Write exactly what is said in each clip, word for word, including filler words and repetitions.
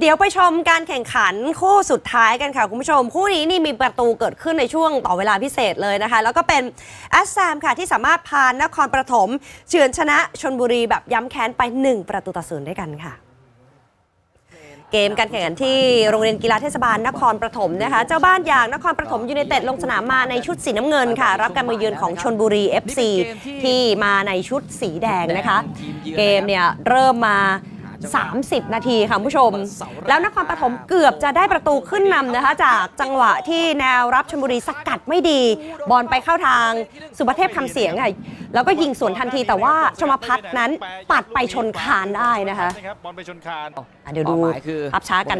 เดี๋ยวไปชมการแข่งขันคู่สุดท้ายกันค่ะคุณผู้ชมคู่นี้นี่มีประตูเกิดขึ้นในช่วงต่อเวลาพิเศษเลยนะคะแล้วก็เป็นแอสแซมค่ะที่สามารถพานครปฐมเฉือนชนะชลบุรีแบบย้ำแค้นไปหนึ่งประตูต่อศูนย์ด้วยกันค่ะเกมการแข่งขันที่โรงเรียนกีฬาเทศบาลนครปฐมนะคะเจ้าบ้านอย่างนครปฐมยูไนเต็ดลงสนามมาในชุดสีน้ำเงินค่ะรับการมาเยือนของชลบุรี เอฟ ซี ที่มาในชุดสีแดงนะคะเกมเนี่ยเริ่มมาสามสิบนาทีค่ะผู้ชมแล้วนครปฐมเกือบจะได้ประตูขึ้นนำนะคะจากจังหวะที่แนวรับชลบุรีสกัดไม่ดีบอลไปเข้าทางสุภเทพคำเสียงค่ะแล้วก็ยิงสวนทันทีแต่ว่าชมาพัฒน์นั้นปัดไปชนคานได้นะคะบอลไปชนคานเดี๋ยวดูอัพช้ากัน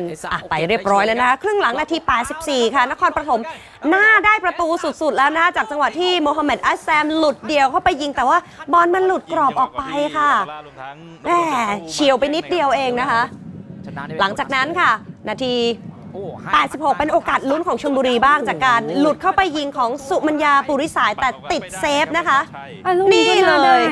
ไปเรียบร้อยแล้วนะครึ่งหลังนาทีแปดสิบสี่ค่ะนครปฐมหน้าได้ประตูสุดๆแล้วนะจากจังหวะที่โมฮัมเหม็ดอัสแซมหลุดเดียวเข้าไปยิงแต่ว่าบอลมันหลุดกรอบออกไปค่ะแหมเฉียวไปนิดเดียวเองนะคะหลังจากนั้นค่ะนาทีแปดสิบหกเป็นโอกาสลุ้นของชลบุรีบ้างจากการหลุดเข้าไปยิงของสุมัญญาปุริสายแต่ติดเซฟนะคะนี่เลย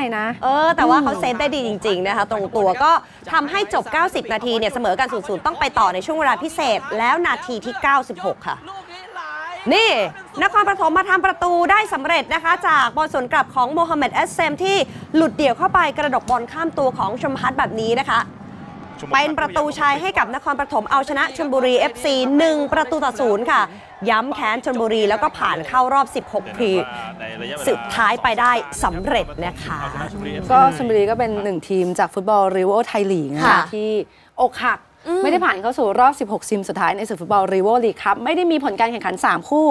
เออแต่ว่าเขาเซฟได้ดีจริงๆนะคะตรงตัวก็ทำให้จบเก้าสิบนาทีเนี่ยเสมอกันศูนย์ศูนย์ต้องไปต่อในช่วงเวลาพิเศษแล้วนาทีที่เก้าสิบหกค่ะนี่นครปฐมมาทำประตูได้สำเร็จนะคะจากบอลสวนกลับของโมฮัมเหม็ดอัสแซมที่หลุดเดี่ยวเข้าไปกระดกบอลข้ามตัวของชมพัฒน์แบบนี้นะคะเป็นประตูชัยให้กับนครปฐมเอาชนะชลบุรี เอฟ ซี หนึ่งประตูต่อศูนย์ค่ะย้ำแค้นชลบุรีแล้วก็ผ่านเข้ารอบสิบหกทีสุดท้ายไปได้สำเร็จนะคะก็ชลบุรีก็เป็นหนึ่งทีมจากฟุตบอลริโว่ไทยลีกนะคะที่อกหักไม่ได้ผ่านเข้าสู่รอบสิบหกทีมสุดท้ายในศึกฟุตบอลรีโวลีกครับไม่ได้มีผลการแข่งขันสามคู่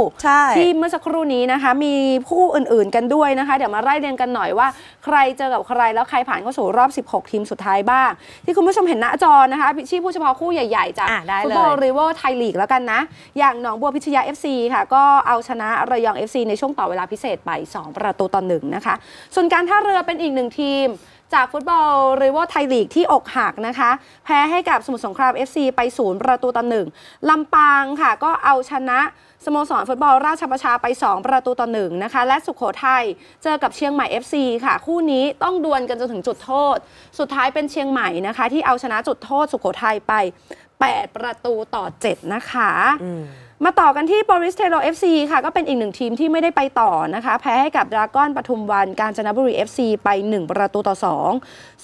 ที่เมื่อสักครู่นี้นะคะมีคู่อื่นๆกันด้วยนะคะเดี๋ยวมาไล่เรียงกันหน่อยว่าใครเจอกับใครแล้วใครผ่านเข้าสู่รอบสิบหกทีมสุดท้ายบ้างที่คุณผู้ชมเห็นหน้าจอนะคะพิชิตผู้เฉพาะคู่ใหญ่ๆจากฟุตบอลรีโวไทยลีกแล้วกันนะอย่างหนองบัวพิชยา เอฟ ซี ค่ะก็เอาชนะระยอง เอฟ ซี ในช่วงต่อเวลาพิเศษไปสองประตูต่อหนึ่งนะคะส่วนการท่าเรือเป็นอีกหนึ่งทีมจากฟุตบอลรีโว่ไทยลีกที่อกหักนะคะแพ้ให้กับสมุทรสงคราม เอฟ ซี ไปศูนย์ประตูต่อหนึ่งลำปางค่ะก็เอาชนะสโมสรฟุตบอลราชประชาไปสองประตูต่อหนึ่งนะคะและสุโขทัยเจอกับเชียงใหม่ เอฟ ซี ค่ะคู่นี้ต้องดวลกันจนถึงจุดโทษสุดท้ายเป็นเชียงใหม่นะคะที่เอาชนะจุดโทษสุโขทัยไปแปดประตูต่อเจ็ดนะคะมาต่อกันที่บริสเทโร เอฟ ซี ค่ะก็เป็นอีกหนึ่งทีมที่ไม่ได้ไปต่อนะคะแพ้ให้กับดราก้อนปทุมวันกาญจนบุรี เอฟ ซี ไปหนึ่งประตูต่อสอง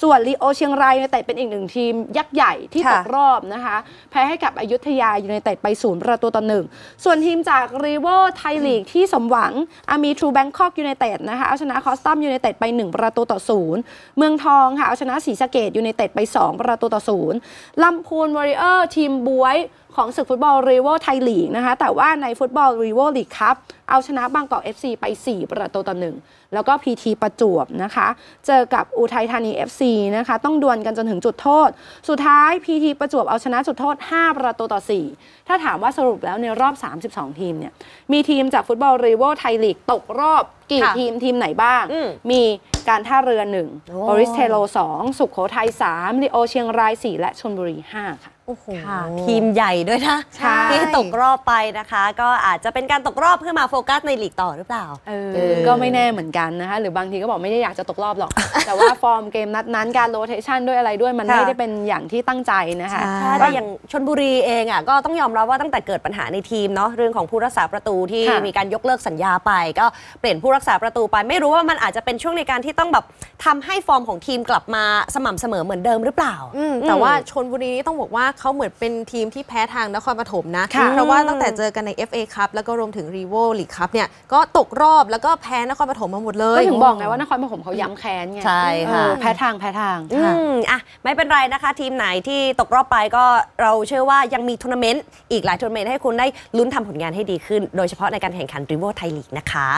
ส่วนลีโอเชียงรายยูไนเต็ดเป็นอีกหนึ่งทีมยักษ์ใหญ่ที่ตกรอบนะคะแพ้ให้กับอยุธยายูไนเต็ดไปศูนย์ประตูต่อหนึ่งส่วนทีมจากรีโว่ไทยลีกที่สมหวังอามีทรูแบงคอกยูไนเต็ดนะคะเอาชนะคอสตัมยูไนเต็ดไปหนึ่งประตูต่อศูนย์เมืองทองค่ะเอาชนะศรีสะเกษยูไนเต็ดไปสองประตูต่อศูนย์ลำพูนวอริเออร์ทีมบ๊วยของศึกฟุตบอลรีโว่ไทยลีกนะคะแต่ว่าในฟุตบอลรีโว่ลีกคัพเอาชนะบางกอก เอฟ ซี ไปสี่ประตูต่อหนึ่งแล้วก็ พี ที ประจวบนะคะเจอกับอุทัยธานี เอฟ ซี นะคะต้องดวลกันจนถึงจุดโทษสุดท้าย พี ที ประจวบเอาชนะจุดโทษห้าประตูต่อสี่ถ้าถามว่าสรุปแล้วในรอบสามสิบสองทีมเนี่ยมีทีมจากฟุตบอลรีโว่ไทยลีกตกรอบกี่ทีมทีมไหนบ้างมีการท่าเรือหนึ่งบริสเทโรสองสุโขทัยสามลีโอเชียงรายสี่และชลบุรีห้าค่ะทีมใหญ่ด้วยนะที่ตกรอบไปนะคะก็อาจจะเป็นการตกรอบเพื่อมาโฟกัสในลีกต่อหรือเปล่าก็ไม่แน่เหมือนกันนะคะหรือบางทีก็บอกไม่ได้อยากจะตกรอบหรอกแต่ว่าฟอร์มเกมนัดนั้นการโรเทชันด้วยอะไรด้วยมันไม่ได้เป็นอย่างที่ตั้งใจนะคะแต่อย่างชลบุรีเองอ่ะก็ต้องยอมรับว่าตั้งแต่เกิดปัญหาในทีมเนาะเรื่องของผู้รักษาประตูที่มีการยกเลิกสัญญาไปก็เปลี่ยนผู้รักษาประตูไปไม่รู้ว่ามันอาจจะเป็นช่วงในการที่ต้องแบบทำให้ฟอร์มของทีมกลับมาสม่ำเสมอเหมือนเดิมหรือเปล่าแต่ว่าชลบุรีนี่ต้องบอกว่าเขาเหมือนเป็นทีมที่แพ้ทางนครปฐมนะเพราะว่าตั้งแต่เจอกันใน เอฟ เอ Cup แล้วก็รวมถึง Revo League Cup เนี่ยก็ตกรอบแล้วก็แพ้นครปฐมมาหมดเลยก็ถึงบอกไงว่านครปฐมเขาย้ำแค้นไงใช่ค่ะแพ้ทางแพ้ทางอ่ะไม่เป็นไรนะคะทีมไหนที่ตกรอบไปก็เราเชื่อว่ายังมีทัวร์นาเมนต์อีกหลายทัวร์นาเมนต์ให้คุณได้ลุ้นทำผลงานให้ดีขึ้นโดยเฉพาะในการแข่งขัน Revo Thai League นะคะ